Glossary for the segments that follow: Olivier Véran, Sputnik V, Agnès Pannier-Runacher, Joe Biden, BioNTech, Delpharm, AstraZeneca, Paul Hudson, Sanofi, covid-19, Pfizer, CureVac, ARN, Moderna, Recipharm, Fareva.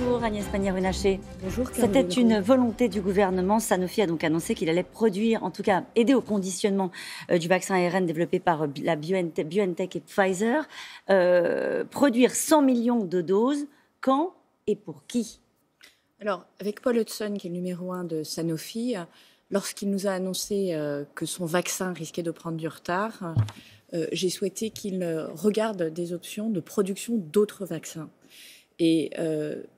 Bonjour Agnès Pannier-Runacher. Bonjour. C'était une volonté du gouvernement. Sanofi a donc annoncé qu'il allait produire, en tout cas aider au conditionnement du vaccin ARN développé par la BioNTech et Pfizer, produire 100 millions de doses. Quand et pour qui? Alors, avec Paul Hudson, qui est le numéro 1 de Sanofi, lorsqu'il nous a annoncé que son vaccin risquait de prendre du retard, j'ai souhaité qu'il regarde des options de production d'autres vaccins. Et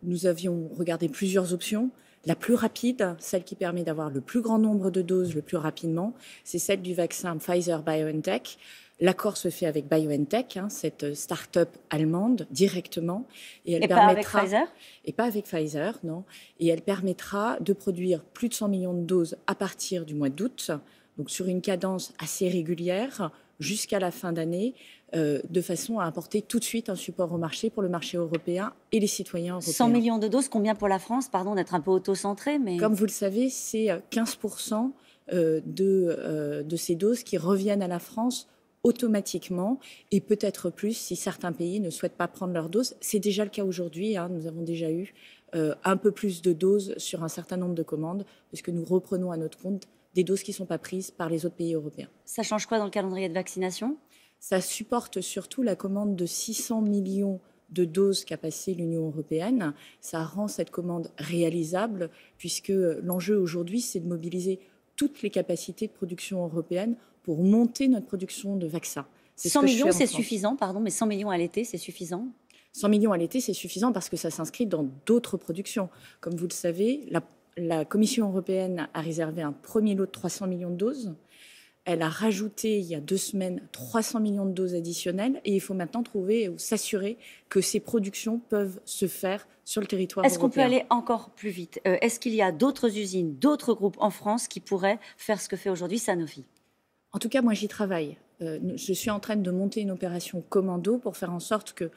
nous avions regardé plusieurs options. La plus rapide, celle qui permet d'avoir le plus grand nombre de doses le plus rapidement, c'est celle du vaccin Pfizer-BioNTech. L'accord se fait avec BioNTech, cette start-up allemande, directement. Et elle permettra... pas avec Pfizer ? Et pas avec Pfizer, non. Et elle permettra de produire plus de 100 millions de doses à partir du mois d'août, donc sur une cadence assez régulière, jusqu'à la fin d'année, de façon à apporter tout de suite un support au marché pour le marché européen et les citoyens européens. 100 millions de doses, combien pour la France? Pardon d'être un peu auto-centré, mais... Comme vous le savez, c'est 15% de ces doses qui reviennent à la France automatiquement, et peut-être plus si certains pays ne souhaitent pas prendre leur dose. C'est déjà le cas aujourd'hui, nous avons déjà eu un peu plus de doses sur un certain nombre de commandes, puisque nous reprenons à notre compte des doses qui ne sont pas prises par les autres pays européens. Ça change quoi dans le calendrier de vaccination? Ça supporte surtout la commande de 600 millions de doses qu'a passée l'Union européenne. Ça rend cette commande réalisable, puisque l'enjeu aujourd'hui, c'est de mobiliser toutes les capacités de production européenne pour monter notre production de vaccins. 100 millions, c'est suffisant, pardon, mais 100 millions à l'été, c'est suffisant? 100 millions à l'été, c'est suffisant parce que ça s'inscrit dans d'autres productions. Comme vous le savez, la Commission européenne a réservé un premier lot de 300 millions de doses. Elle a rajouté, il y a 2 semaines, 300 millions de doses additionnelles. Et il faut maintenant trouver ou s'assurer que ces productions peuvent se faire sur le territoire européen. Est-ce qu'on peut aller encore plus vite? Est-ce qu'il y a d'autres usines, d'autres groupes en France qui pourraient faire ce que fait aujourd'hui Sanofi? En tout cas, moi, j'y travaille. Je suis en train de monter une opération commando pour faire en sorte que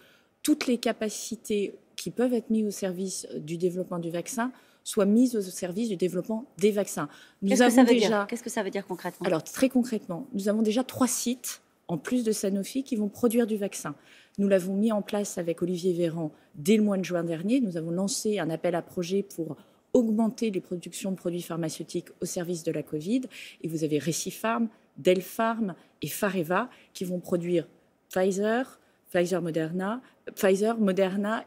toutes les capacités qui peuvent être mises au service du développement du vaccin soient mises au service du développement des vaccins. Qu'est-ce que ça veut dire concrètement? Alors, très concrètement, nous avons déjà 3 sites, en plus de Sanofi, qui vont produire du vaccin. Nous l'avons mis en place avec Olivier Véran dès le mois de juin dernier. Nous avons lancé un appel à projets pour augmenter les productions de produits pharmaceutiques au service de la Covid. Et vous avez Recipharm, Delpharm et Fareva qui vont produire Pfizer, Moderna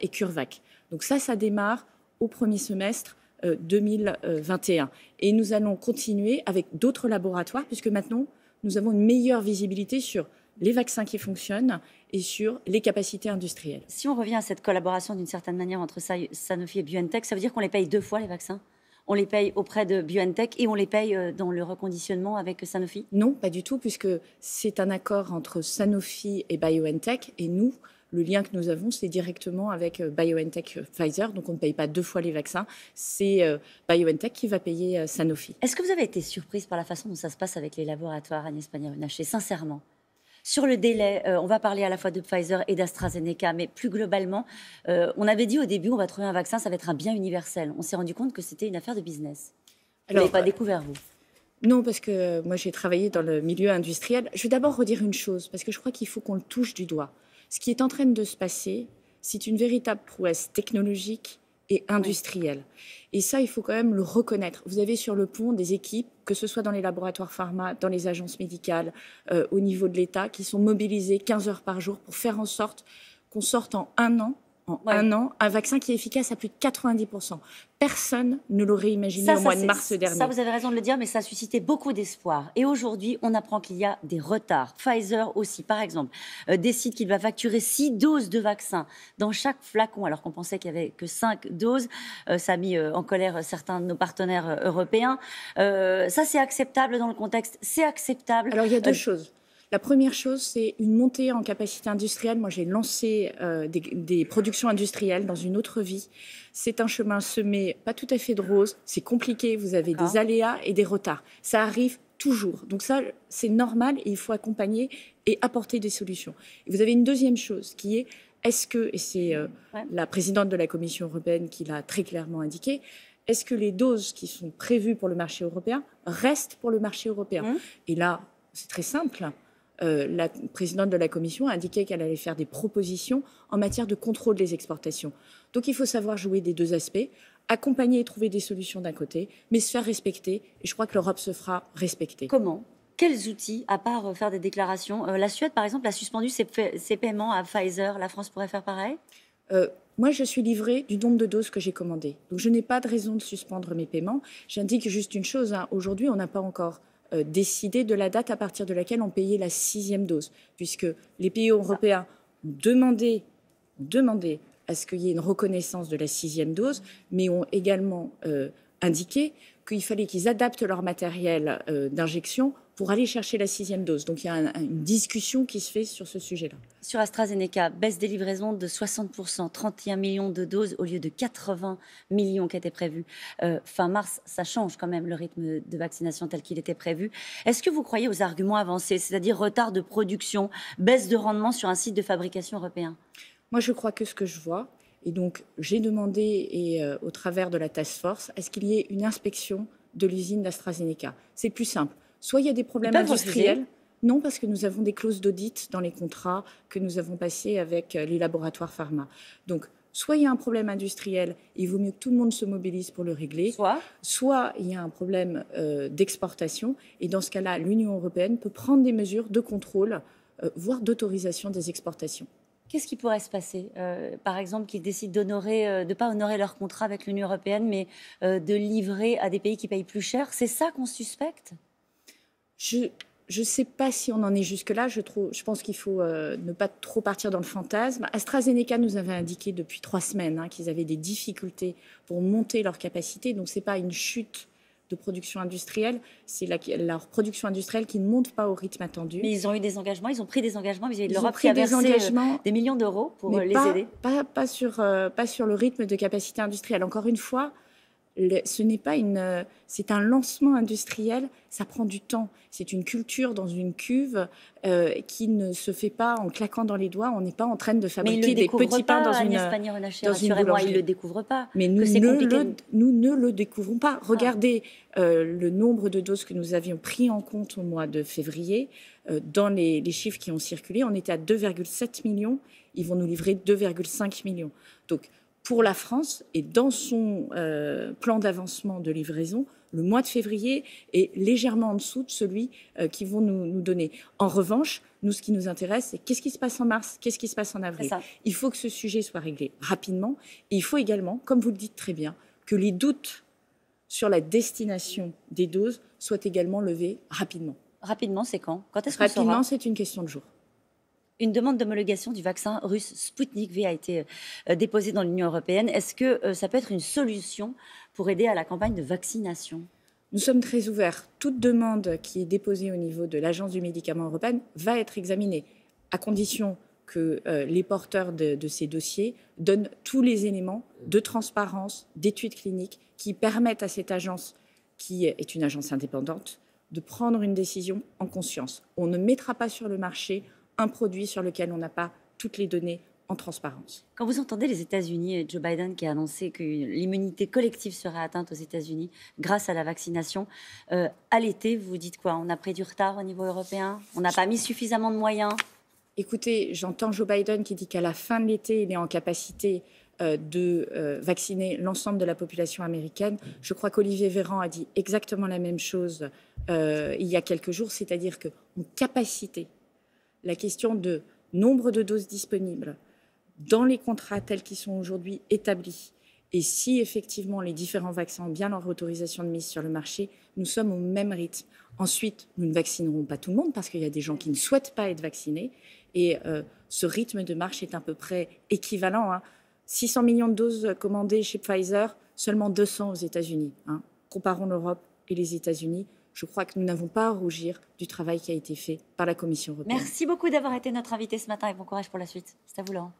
et CureVac. Donc ça démarre au premier semestre 2021. Et nous allons continuer avec d'autres laboratoires puisque maintenant, nous avons une meilleure visibilité sur les vaccins qui fonctionnent et sur les capacités industrielles. Si on revient à cette collaboration d'une certaine manière entre Sanofi et BioNTech, ça veut dire qu'on les paye 2 fois les vaccins? On les paye auprès de BioNTech et on les paye dans le reconditionnement avec Sanofi? Non, pas du tout, puisque c'est un accord entre Sanofi et BioNTech. Et nous, le lien que nous avons, c'est directement avec BioNTech Pfizer. Donc, on ne paye pas 2 fois les vaccins. C'est BioNTech qui va payer Sanofi. Est-ce que vous avez été surprise par la façon dont ça se passe avec les laboratoires, Agnès Pannier-Runacher, sincèrement? Sur le délai, on va parler à la fois de Pfizer et d'AstraZeneca, mais plus globalement, on avait dit au début, on va trouver un vaccin, ça va être un bien universel. On s'est rendu compte que c'était une affaire de business. Vous ne l'avez pas découvert, vous? Non, parce que moi, j'ai travaillé dans le milieu industriel. Je vais d'abord redire une chose, parce que je crois qu'il faut qu'on le touche du doigt. Ce qui est en train de se passer, c'est une véritable prouesse technologique et industrielle. Et ça, il faut quand même le reconnaître. Vous avez sur le pont des équipes, que ce soit dans les laboratoires pharma, dans les agences médicales, au niveau de l'État, qui sont mobilisées 15 heures par jour pour faire en sorte qu'on sorte en un an, un vaccin qui est efficace à plus de 90%. Personne ne l'aurait imaginé au mois de mars dernier. Ça, vous avez raison de le dire, mais ça a suscité beaucoup d'espoir. Et aujourd'hui, on apprend qu'il y a des retards. Pfizer aussi, par exemple, décide qu'il va facturer 6 doses de vaccin dans chaque flacon, alors qu'on pensait qu'il n'y avait que 5 doses. Ça a mis en colère certains de nos partenaires européens. Ça, c'est acceptable dans le contexte. C'est acceptable. Alors, il y a 2 choses. La première chose, c'est une montée en capacité industrielle. Moi, j'ai lancé des productions industrielles dans une autre vie. C'est un chemin semé, pas tout à fait de rose. C'est compliqué, vous avez des aléas et des retards. Ça arrive toujours. Donc ça, c'est normal et il faut accompagner et apporter des solutions. Et vous avez une deuxième chose qui est, est-ce que, et c'est la présidente de la Commission européenne qui l'a très clairement indiqué, est-ce que les doses qui sont prévues pour le marché européen restent pour le marché européen? Et là, c'est très simple. la présidente de la Commission a indiqué qu'elle allait faire des propositions en matière de contrôle des exportations. Donc il faut savoir jouer des deux aspects, accompagner et trouver des solutions d'un côté, mais se faire respecter. Et je crois que l'Europe se fera respecter. Comment ? Quels outils, à part faire des déclarations ? La Suède, par exemple, a suspendu ses paiements à Pfizer. La France pourrait faire pareil ? Moi, je suis livrée du nombre de doses que j'ai commandées. Donc, je n'ai pas de raison de suspendre mes paiements. J'indique juste une chose. Hein. Aujourd'hui, on n'a pas encore décidé de la date à partir de laquelle on payait la 6e dose, puisque les pays européens ont demandé à ce qu'il y ait une reconnaissance de la 6e dose, mais ont également indiqué qu'il fallait qu'ils adaptent leur matériel d'injection pour aller chercher la 6e dose. Donc il y a une discussion qui se fait sur ce sujet-là. Sur AstraZeneca, baisse des livraisons de 60%, 31 millions de doses au lieu de 80 millions qui étaient prévus. Fin mars, ça change quand même le rythme de vaccination tel qu'il était prévu. Est-ce que vous croyez aux arguments avancés, c'est-à-dire retard de production, baisse de rendement sur un site de fabrication européen ? Moi, je crois que ce que je vois, et donc j'ai demandé, au travers de la task force, à ce qu'il y ait une inspection de l'usine d'AstraZeneca. C'est plus simple. Soit il y a des problèmes industriels, non, parce que nous avons des clauses d'audit dans les contrats que nous avons passés avec les laboratoires pharma. Donc, soit il y a un problème industriel, il vaut mieux que tout le monde se mobilise pour le régler, soit il y a un problème d'exportation, et dans ce cas-là, l'Union européenne peut prendre des mesures de contrôle, voire d'autorisation des exportations. Qu'est-ce qui pourrait se passer, par exemple, qu'ils décident d'honorer, de ne pas honorer leur contrat avec l'Union européenne, mais de livrer à des pays qui payent plus cher? C'est ça qu'on suspecte? Je ne sais pas si on en est jusque-là. Je pense qu'il faut ne pas trop partir dans le fantasme. AstraZeneca nous avait indiqué depuis 3 semaines qu'ils avaient des difficultés pour monter leur capacité. Donc, ce n'est pas une chute de production industrielle, c'est leur production industrielle qui ne monte pas au rythme attendu. Mais ils ont eu des engagements, ils ont pris des engagements vis-à-vis de l'Europe qui a versé des millions d'euros pour les aider. Pas sur le rythme de capacité industrielle. Encore une fois, ce n'est pas c'est un lancement industriel, ça prend du temps. C'est une culture dans une cuve qui ne se fait pas en claquant dans les doigts. On n'est pas en train de fabriquer des petits pains dans une boulangerie. Ils ne le découvrent pas. Mais nous ne le découvrons pas. Regardez le nombre de doses que nous avions pris en compte au mois de février. Dans les chiffres qui ont circulé, on était à 2,7 millions. Ils vont nous livrer 2,5 millions. Donc, pour la France, et dans son plan d'avancement de livraison, le mois de février est légèrement en dessous de celui qu'ils vont nous donner. En revanche, nous, ce qui nous intéresse, c'est qu'est-ce qui se passe en mars, qu'est-ce qui se passe en avril. Il faut que ce sujet soit réglé rapidement. Et il faut également, comme vous le dites très bien, que les doutes sur la destination des doses soient également levés rapidement. Rapidement, c'est quand? Quand est-ce qu'on saura? Rapidement, c'est une question de jour. Une demande d'homologation du vaccin russe Sputnik V a été déposée dans l'Union européenne. Est-ce que ça peut être une solution pour aider à la campagne de vaccination? Nous sommes très ouverts. Toute demande qui est déposée au niveau de l'Agence du médicament européenne va être examinée, à condition que les porteurs de ces dossiers donnent tous les éléments de transparence, d'études cliniques qui permettent à cette agence, qui est une agence indépendante, de prendre une décision en conscience. On ne mettra pas sur le marché un produit sur lequel on n'a pas toutes les données en transparence. Quand vous entendez les États-Unis et Joe Biden qui a annoncé que l'immunité collective serait atteinte aux États-Unis grâce à la vaccination, à l'été, vous dites quoi? On a pris du retard au niveau européen? On n'a pas mis suffisamment de moyens? Écoutez, j'entends Joe Biden qui dit qu'à la fin de l'été, il est en capacité de vacciner l'ensemble de la population américaine. Je crois qu'Olivier Véran a dit exactement la même chose il y a quelques jours, c'est-à-dire qu'en capacité, la question de nombre de doses disponibles dans les contrats tels qu'ils sont aujourd'hui établis et si effectivement les différents vaccins ont bien leur autorisation de mise sur le marché, nous sommes au même rythme. Ensuite, nous ne vaccinerons pas tout le monde parce qu'il y a des gens qui ne souhaitent pas être vaccinés et ce rythme de marche est à peu près équivalent. 600 millions de doses commandées chez Pfizer, seulement 200 aux États-Unis. Comparons l'Europe et les États-Unis. Je crois que nous n'avons pas à rougir du travail qui a été fait par la Commission européenne. Merci beaucoup d'avoir été notre invité ce matin et bon courage pour la suite. C'est à vous, Laurent.